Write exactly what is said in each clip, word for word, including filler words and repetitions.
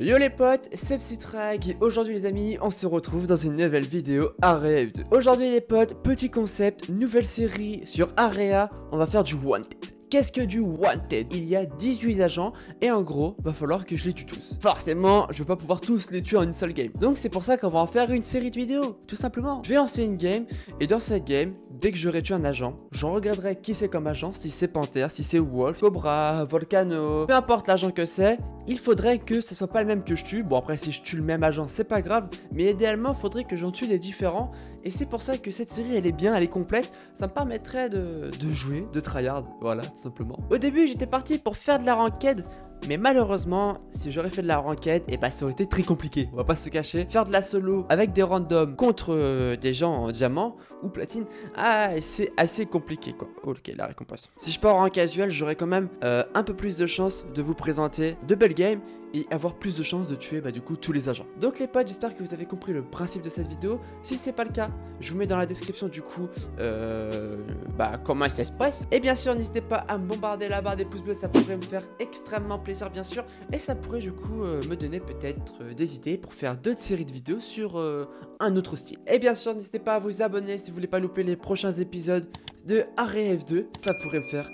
Yo les potes, c'est PsyTrag. Aujourd'hui les amis, on se retrouve dans une nouvelle vidéo Area F deux. Aujourd'hui les potes, petit concept, nouvelle série sur Area, on va faire du Wanted. Qu'est-ce que du Wanted? Il y a dix-huit agents et en gros, va falloir que je les tue tous. Forcément, je vais pas pouvoir tous les tuer en une seule game. Donc c'est pour ça qu'on va en faire une série de vidéos, tout simplement. Je vais lancer une game et dans cette game, dès que j'aurai tué un agent, j'en regarderai qui c'est comme agent, si c'est Panther, si c'est Wolf, Cobra, Volcano, peu importe l'agent que c'est, il faudrait que ce soit pas le même que je tue. Bon après si je tue le même agent, c'est pas grave, mais idéalement, faudrait que j'en tue des différents. Et c'est pour ça que cette série elle est bien, elle est complète. Ça me permettrait de, de jouer, de tryhard, voilà, tout simplement. Au début j'étais parti pour faire de la ranked, mais malheureusement si j'aurais fait de la ranked, et bah ça aurait été très compliqué, on va pas se cacher. Faire de la solo avec des randoms contre euh, des gens en diamant ou platine, ah c'est assez compliqué quoi. Ok, la récompense. Si je pars en casual, j'aurais quand même euh, un peu plus de chance de vous présenter de belles games et avoir plus de chances de tuer bah du coup tous les agents. Donc les potes, j'espère que vous avez compris le principe de cette vidéo. Si c'est pas le cas, je vous mets dans la description du coup euh, bah comment ça se passe. Et bien sûr n'hésitez pas à me bombarder la barre des pouces bleus, ça pourrait me faire extrêmement plaisir bien sûr. Et ça pourrait du coup euh, me donner peut-être euh, des idées pour faire d'autres séries de vidéos sur euh, un autre style. Et bien sûr n'hésitez pas à vous abonner si vous voulez pas louper les prochains épisodes de Area F deux, ça pourrait me faire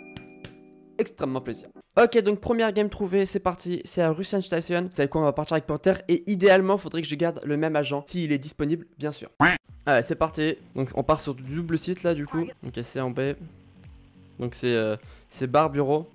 extrêmement plaisir. Ok, donc première game trouvée, c'est parti, c'est à Russian Station. Vous savez quoi, on va partir avec Panther et idéalement faudrait que je garde le même agent s'il est disponible bien sûr. Allez c'est parti, donc on part sur du double site là du coup. Ok, c'est en B. Donc c'est euh, c'est bar bureau.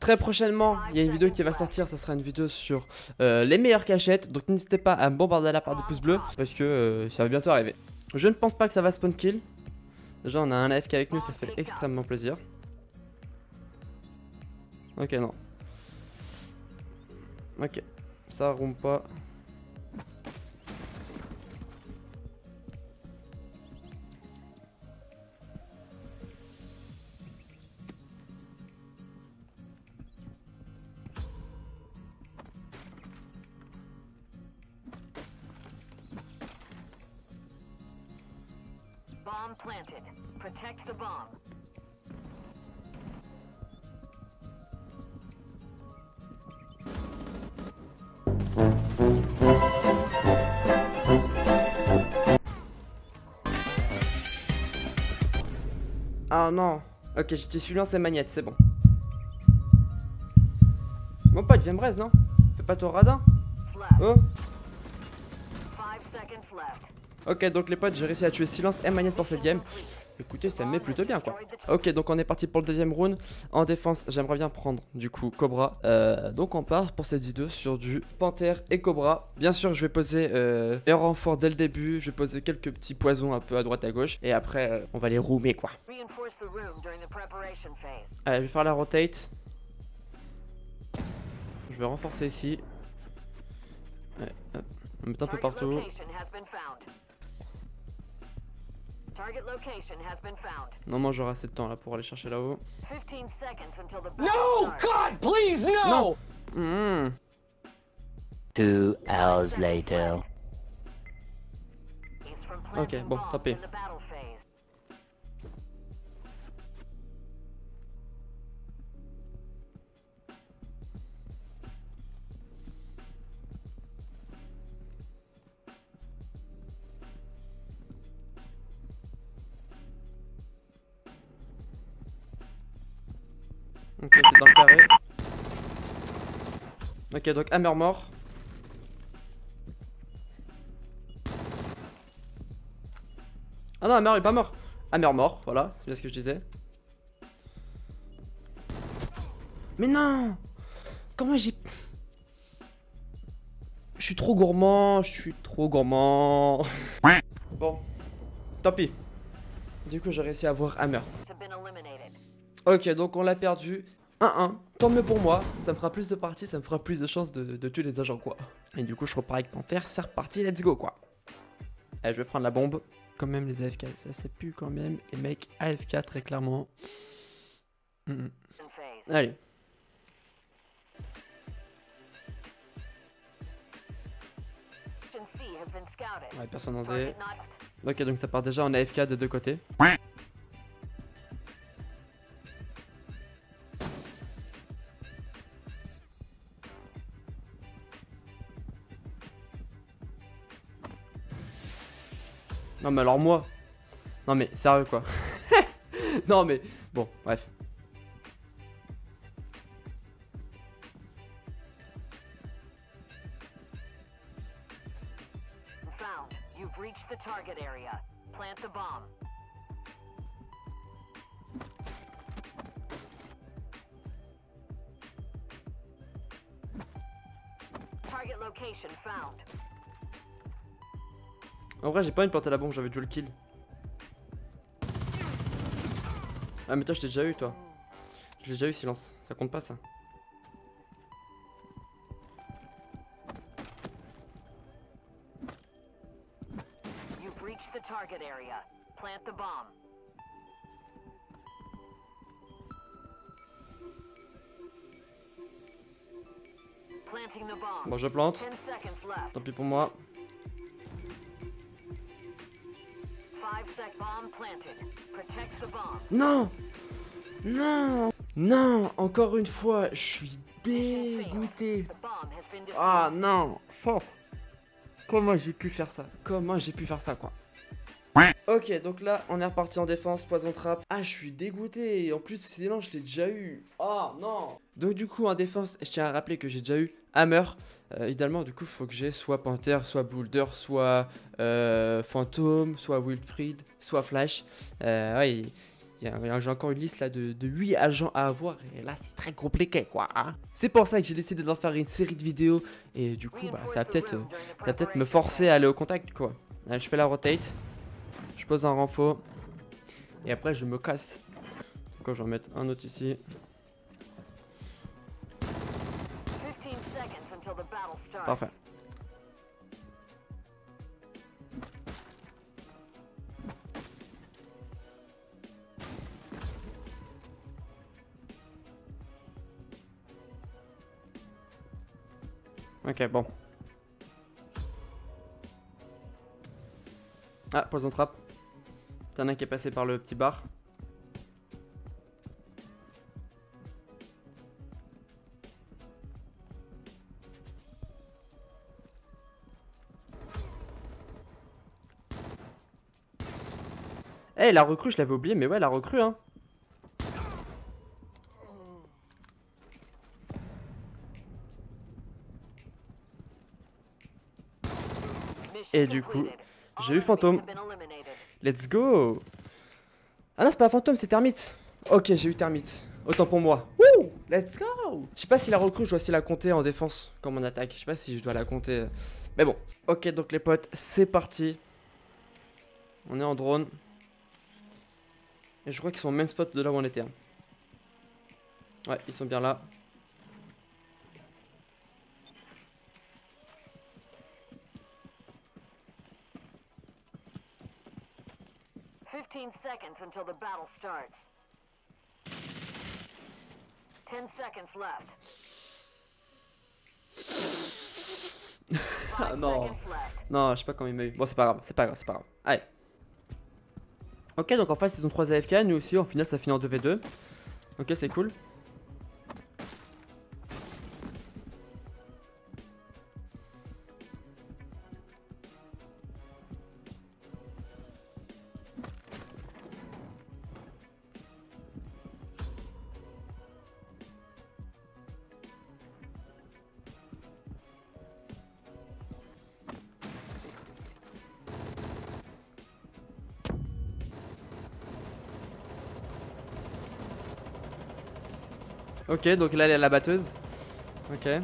Très prochainement, il y a une vidéo qui va sortir, ça sera une vidéo sur euh, les meilleures cachettes. Donc n'hésitez pas à me bombarder à la part des pouces bleus parce que euh, ça va bientôt arriver. Je ne pense pas que ça va spawn kill. Déjà on a un A F K avec nous, ça fait extrêmement plaisir. Ok non. Ok, ça roule pas. Planted. Protect the bomb. Ah non. Ok, j'étais celui-là, c'est Magnette, c'est bon. Mon pote, viens me braise, non? Fais pas ton radin. Oh. Ok, donc les potes, j'ai réussi à tuer Silence et Magnette pour cette game. Écoutez, ça me met plutôt bien quoi. Ok, donc on est parti pour le deuxième round. En défense, j'aimerais bien prendre du coup Cobra. euh, Donc on part pour cette vidéo sur du Panther et Cobra. Bien sûr, je vais poser euh, les renforts dès le début. Je vais poser quelques petits poisons un peu à droite à gauche. Et après, euh, on va les roumer quoi. Allez, je vais faire la rotate. Je vais renforcer ici. Allez, hop. On va mettre un peu partout. Non, moi j'aurai assez de temps là pour aller chercher là-haut. No, God, please, no! Non. Mmh. Two hours later. Ok, bon, tapez. Ok, c'est dans le carré. Ok, donc Hammer mort. Ah non, Hammer il est pas mort. Hammer mort, voilà, c'est bien ce que je disais. Mais non! Comment j'ai... Je suis trop gourmand, je suis trop gourmand. Bon, tant pis. Du coup j'ai réussi à avoir Hammer. Ok, donc on l'a perdu un un, tant mieux pour moi, ça me fera plus de parties, ça me fera plus de chances de, de tuer les agents quoi. Et du coup je repars avec Panther, c'est reparti, let's go quoi. Allez, je vais prendre la bombe. Quand même les A F K, ça c'est plus quand même, les mecs A F K très clairement. Mmh. Allez. Ouais, personne en D. Ok, donc ça part déjà en A F K de deux côtés. Non mais alors moi... Non mais sérieux quoi. Non mais... Bon, bref. En vrai j'ai pas une planter la bombe, j'avais dû le kill. Ah mais toi je t'ai déjà eu toi. Je l'ai déjà eu silence, ça compte pas ça. Bon je plante. Tant pis pour moi. Non, non, non, encore une fois, je suis dégoûté. Ah non, fuck. Comment j'ai pu faire ça? Comment j'ai pu faire ça quoi? Ok, donc là, on est reparti en défense, Poison Trap. Ah, je suis dégoûté. Et en plus, sinon, je l'ai déjà eu. Ah non. Donc du coup, en défense, je tiens à rappeler que j'ai déjà eu Hammer. Euh, idéalement, du coup, faut que j'ai soit Panther, soit Boulder, soit euh, Fantôme, soit Wilfried, soit Flash. Euh, ouais, j'ai encore une liste là de, de huit agents à avoir. Et là, c'est très compliqué, quoi. Hein, c'est pour ça que j'ai décidé d'en faire une série de vidéos. Et du coup, bah, ça va peut-être euh, peut me forcer à aller au contact, quoi. Là, je fais la rotate. Je pose un renfort. Et après, je me casse. Quand je vais en mettre un autre ici. Parfait. Ok, bon. Ah, Poison Trap. T'en as un qui est passé par le petit bar. Eh, hey, la recrue, je l'avais oublié, mais ouais, la recrue, hein. Et du coup, j'ai eu Fantôme. Let's go. Ah non, c'est pas un Fantôme, c'est Termite. Ok, j'ai eu Termite. Autant pour moi. Wouh, let's go. Je sais pas si la recrue, je dois aussi la compter en défense comme en attaque. Je sais pas si je dois la compter. Mais bon. Ok, donc les potes, c'est parti. On est en drone. Et je crois qu'ils sont au même spot de là où on était. Hein. Ouais, ils sont bien là. quinze secondes until the battle starts. ten seconds left. Ah non. Non, je sais pas comment il m'a eu. Bon, c'est pas grave, c'est pas grave, c'est pas grave. Allez. Ok, donc en face ils ont trois A F K, nous aussi, en final ça finit en deux v deux. Ok, c'est cool. Ok, donc là elle est à la batteuse. Ok. L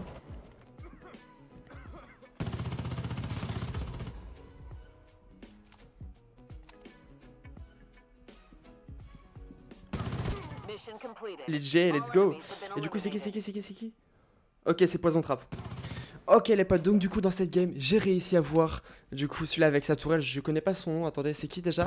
J, let's go. Et du coup c'est qui, c'est qui, c'est qui, c'est qui? Ok, c'est Poison Trap. Ok les potes, donc du coup dans cette game j'ai réussi à voir du coup celui-là avec sa tourelle. Je connais pas son nom, attendez, c'est qui déjà?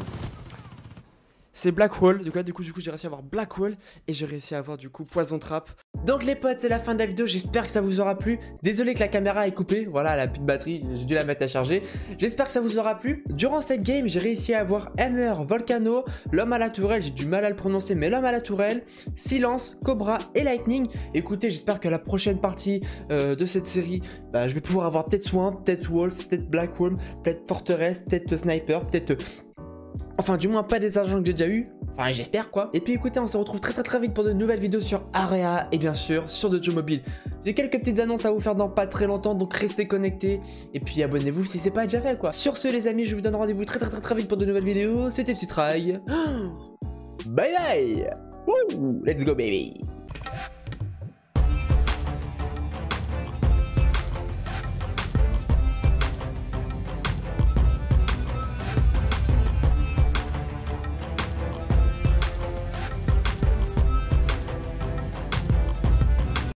c'est Blackwall. Donc là du coup du coup j'ai réussi à avoir Blackwall et j'ai réussi à avoir du coup Poison Trap. Donc les potes, c'est la fin de la vidéo, j'espère que ça vous aura plu. Désolé que la caméra est coupée, voilà, elle a plus de batterie, j'ai dû la mettre à charger. J'espère que ça vous aura plu. Durant cette game, j'ai réussi à avoir Hammer, Volcano, l'homme à la tourelle, j'ai du mal à le prononcer, mais l'homme à la tourelle, Silence, Cobra et Lightning. Écoutez, j'espère que la prochaine partie euh, de cette série, bah, je vais pouvoir avoir peut-être Swan, peut-être Wolf, peut-être Blackworm, peut-être Forteresse, peut-être Sniper, peut-être... Euh... Enfin, du moins, pas des agents que j'ai déjà eu. Enfin, j'espère, quoi. Et puis, écoutez, on se retrouve très très très vite pour de nouvelles vidéos sur Area et bien sûr sur DejuMobile. J'ai quelques petites annonces à vous faire dans pas très longtemps, donc restez connectés. Et puis, abonnez-vous si c'est pas déjà fait, quoi. Sur ce, les amis, je vous donne rendez-vous très très très très vite pour de nouvelles vidéos. C'était PsyTrag. Bye bye. Woo, let's go, baby.